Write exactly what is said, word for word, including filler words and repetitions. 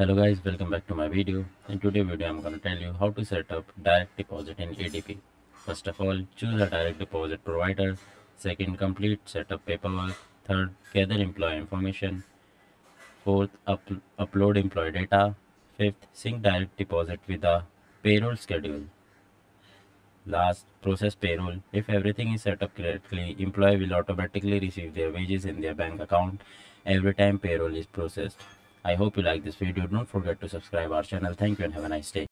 Hello guys, welcome back to my video. In today's video I'm going to tell you how to set up direct deposit in A D P. First of all, choose a direct deposit provider. Second, complete setup paperwork. Third, gather employee information. Fourth, up upload employee data. Fifth, sync direct deposit with a payroll schedule. Last, process payroll. If everything is set up correctly, employee will automatically receive their wages in their bank account every time payroll is processed. I hope you like this video. Don't forget to subscribe our channel. Thank you and have a nice day.